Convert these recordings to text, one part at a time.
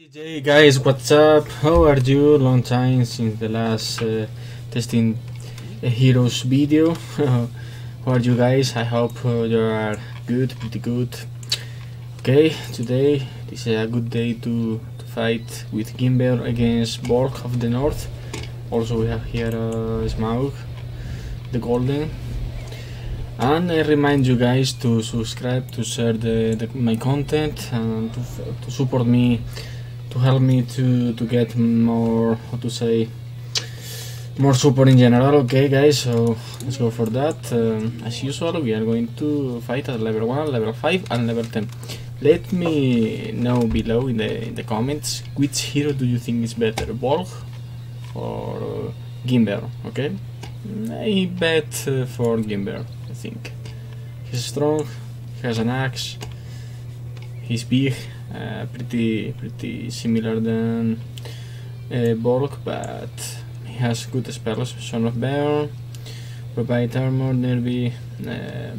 DJ guys, what's up? How are you? Long time since the last testing heroes video. How are you guys? I hope you are good, pretty good. Okay, today is a good day to fight with Gimbeorn against Bolg of the North. Also we have here Smaug, the Golden. And I remind you guys to subscribe, to share my content, and to support me, to help me to get more, how to say, more support in general. Okay guys, so let's go for that. As usual we are going to fight at level 1, level 5 and level 10. Let me know below in the comments which hero do you think is better, Bolg or Gimbeorn, okay? I bet for Gimbeorn, I think. He's strong, he has an axe, he's big, pretty similar than Bolg, but he has good spells. Son of Baer, provide armor, nearby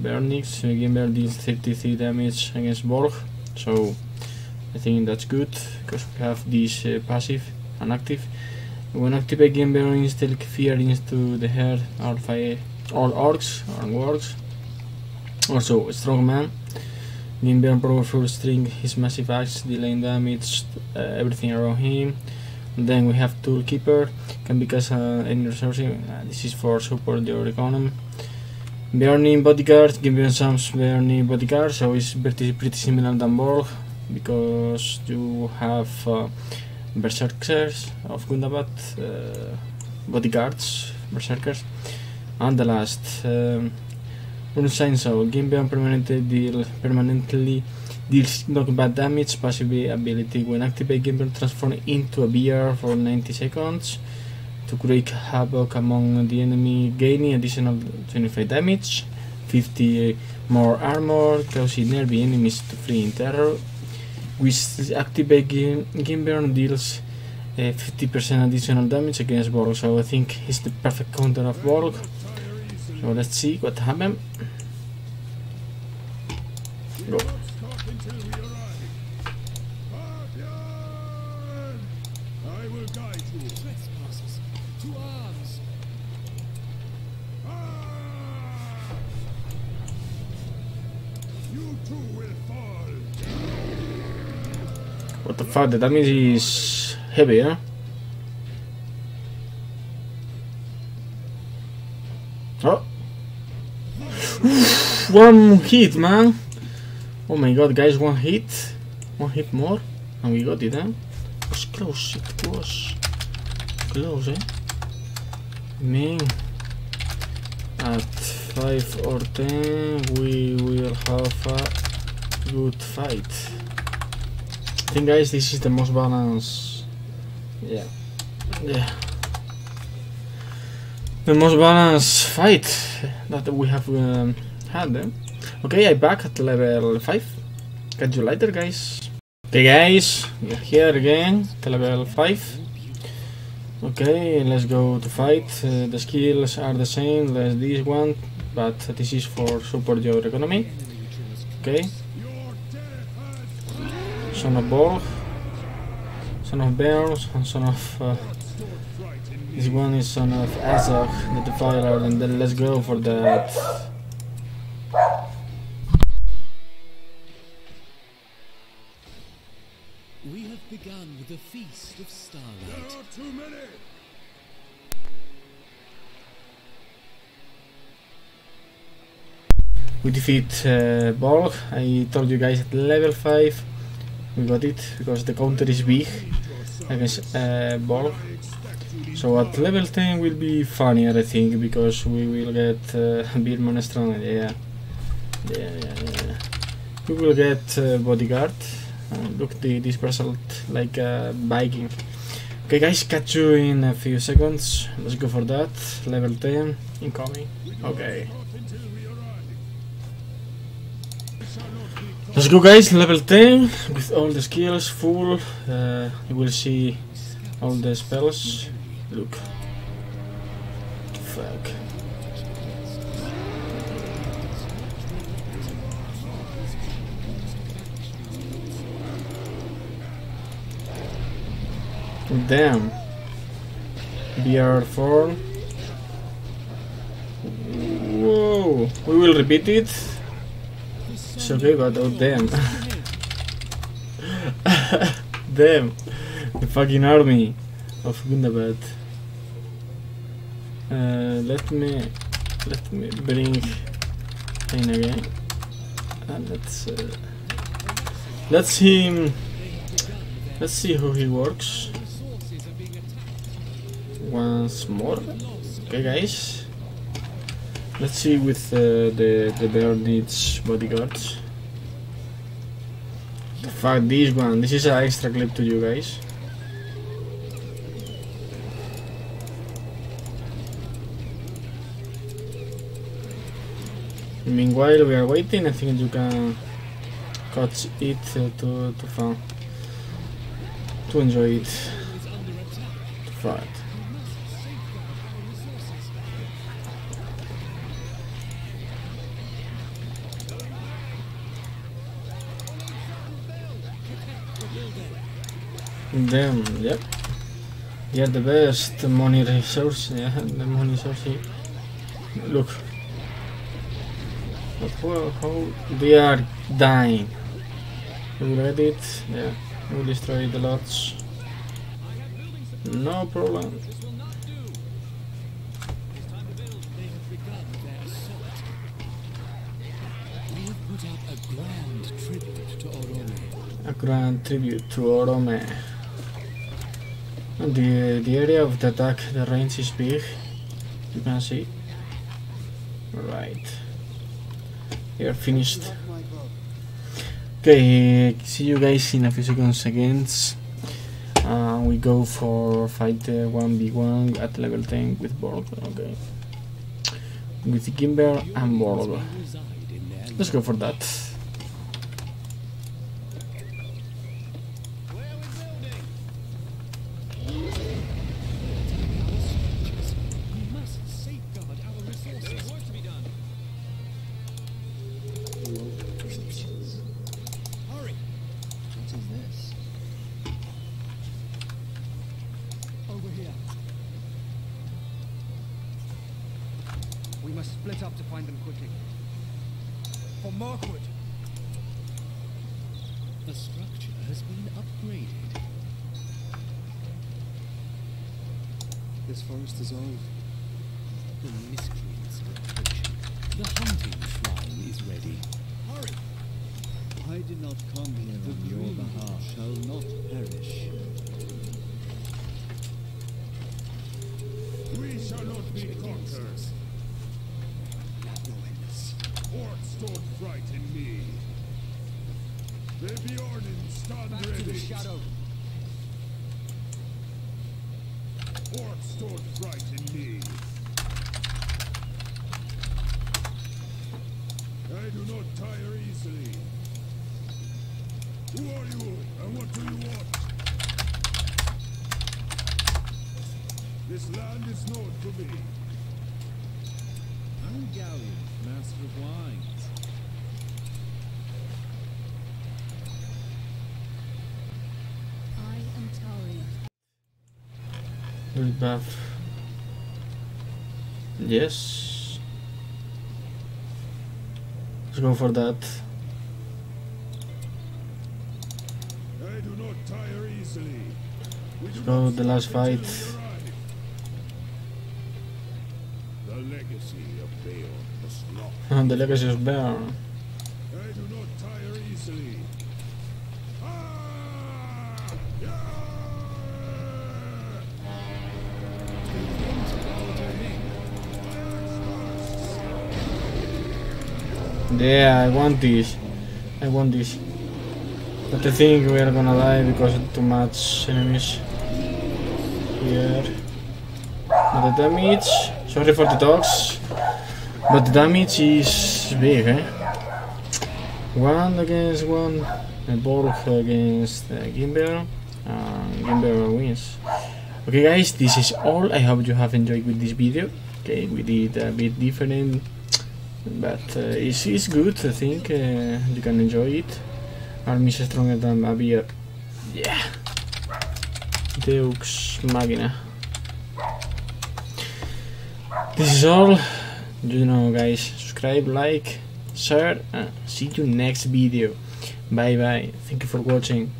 Beornings. Gimbeorn deals 33 damage against Bolg, so I think that's good, because we have this passive and active. When activate Gimbeorn, instill fear into the heart of all orcs and wargs. Also, a strong man. Gimbeorn powerful string his massive axe, dealing damage to everything around him. And then we have Toolkeeper, can because any resource. This is for support your economy. Beorning bodyguard, Gimbeorn summons Beorning bodyguard, so it's pretty similar than Bolg, because you have Berserkers of Gundabad, bodyguards, Berserkers, and the last Unsigned. So Gimbeorn permanently deals knockback damage. Passive ability: when activated, Gimbeorn transforms into a Bear for 90 seconds to create havoc among the enemy, gaining additional 25 damage, 50 more armor, causing nearby enemies to flee in terror. With activate Gimbeorn deals 50% additional damage against Bolg, so I think he's the perfect counter of Bolg. So let's see what happens. Go. What the fuck, the damage is heavy, huh? Oh! One hit, man! Oh my god, guys, one hit. One hit more, and we got it, huh? It was close, it was close, eh? Man, at 5 or 10, we will have a good fight. I think, guys, this is the most balanced, the most balanced fight that we have had. Okay, I'm back at level 5. Catch you later, guys. Okay, guys, we're here again at level 5. Okay, let's go to fight. The skills are the same, less this one, but this is for support your economy. Okay. Son of Bolg, Son of Beorn, and Son of... this one is Son of Azog, the Defiler, and then let's go for that. We have begun with a feast of starlight. There are too many! We defeat Bolg. I told you guys at level 5. We got it, because the counter is big against Bolg. So at level 10 will be funnier, I think, because we will get Beorn strong. Yeah. We will get bodyguard. Look, this person like a Viking. Okay guys, catch you in a few seconds. Let's go for that. Level 10, incoming. Okay. Let's go guys, level 10, with all the skills full. You will see all the spells. Look. Fuck. Damn. BR4. Whoa. We will repeat it. It's okay, but oh damn. Damn. The fucking army of Gundabad. Let me bring in again. And let's see him. Let's see how he works. Once more. Okay, guys. Let's see with the bear needs bodyguards. Fuck this one. This is an extra clip to you guys. Meanwhile, we are waiting. I think you can catch it to enjoy it. To fight. Damn. Yep. Yeah, the best money resource. Yeah, the money source. Look. How they are dying. We will get it, yeah, we will destroy the lots. No problem. A grand tribute to Orome. The area of the attack, the range is big, you can see. Right. You're finished. Okay, see you guys in a few seconds. We go for fight 1v1 at level 10 with Bolg. Okay, with Gimbeorn and Bolg. Let's go for that. Split up to find them quickly. For Markwood. The structure has been upgraded. This forest is old. The miscreants are approaching. The hunting shrine is ready. Hurry! I did not come here on your behalf. Shall not perish. We shall not be conquered. Don't frighten me. The Beornings stand back ready. To the shadow. Orcs don't frighten me. I do not tire easily. Who are you and what do you want? This land is known to me. I'm Gallion, master of wines. I am Tari. Very buff. Yes. Let's go for that. I do not tire easily. Let's go the last fight. The legacy of Baer. I do not tire easily. Yeah, I want this. I want this. But I think we are gonna die because too much enemies here. Not the damage. Sorry for the dogs. But the damage is big, eh? One against one, Bolg against Gimbeorn, and Gimbeorn wins. Okay guys, this is all. I hope you have enjoyed with this video. Okay, we did a bit different, but it's good, I think. You can enjoy it. Army is stronger than a beer. Yeah. Dux Magna. This is all. You know, guys, subscribe, like, share, and see you next video. Bye bye. Thank you for watching.